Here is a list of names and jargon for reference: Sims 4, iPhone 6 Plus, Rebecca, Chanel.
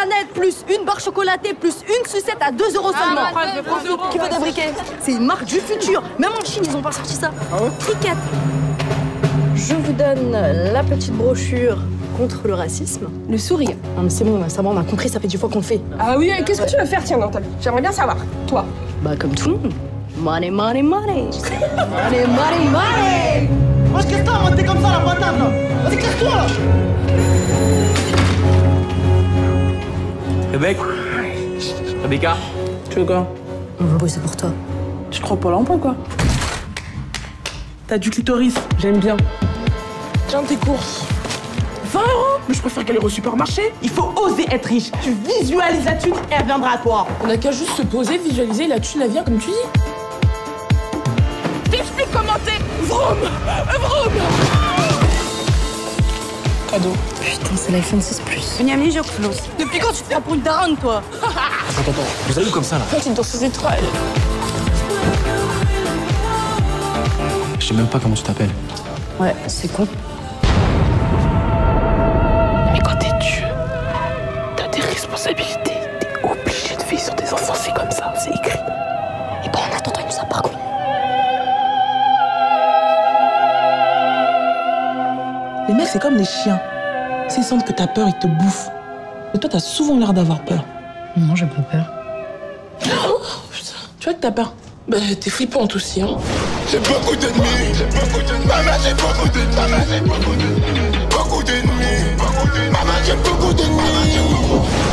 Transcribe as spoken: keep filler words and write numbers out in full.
Chanel plus une barre chocolatée plus une sucette à deux euros seulement. Ah, qui veut des briquets? C'est une marque du futur. Même en Chine, ils n'ont pas sorti ça. Ah ouais? Cricket. Je vous donne la petite brochure contre le racisme. Le sourire. Non mais c'est bon, ça on a compris, ça fait du fois qu'on le fait. Ah oui, qu'est-ce que tu veux faire, tiens, dans ta vie? J'aimerais bien savoir. Toi? Bah comme tout le monde. Money, money, money. Money, money, money. Wesh, qu'est-ce que t'as monté comme ça, la patate, là? Vas-y, casse-toi, là. Rebecca, Rebecca, tu veux quoi? Mon boy, c'est pour toi. Tu te crois pas l'emploi, quoi? T'as du clitoris, j'aime bien. Tiens tes courses. vingt euros? Mais je préfère qu'elle aille au supermarché. Il faut oser être riche. Tu visualises la thune, elle viendra à toi. On n'a qu'à juste se poser, visualiser, la thune, elle vient, comme tu dis. T'expliques comment t'es. Vroom, vroom. Cadeau. Putain, c'est l'iPhone six Plus. Miami, je close. Depuis quand tu te prends pour une daronne, toi? Attends, attends, vous allez où comme ça, là? Toi, tu danses sous étoiles. Je sais même pas comment tu t'appelles. Ouais, c'est con. Mais quand t'es Dieu, t'as des responsabilités. T'es obligé de vivre sur des enfants, c'est comme ça, c'est écrit. Et ben en attendant, il nous a pas con. Les mecs, c'est comme les chiens. S'ils sentent que t'as peur, ils te bouffent. Mais toi, t'as souvent l'air d'avoir peur. Non, j'ai pas peur. Oh, putain. Tu vois que t'as peur? Bah, t'es flippante aussi, hein. J'ai beaucoup d'ennemis, j'ai beaucoup d'ennemis. Maman, j'ai beaucoup d'ennemis. Maman, j'ai beaucoup d'ennemis. Beaucoup d'ennemis. Maman, j'ai beaucoup d'ennemis.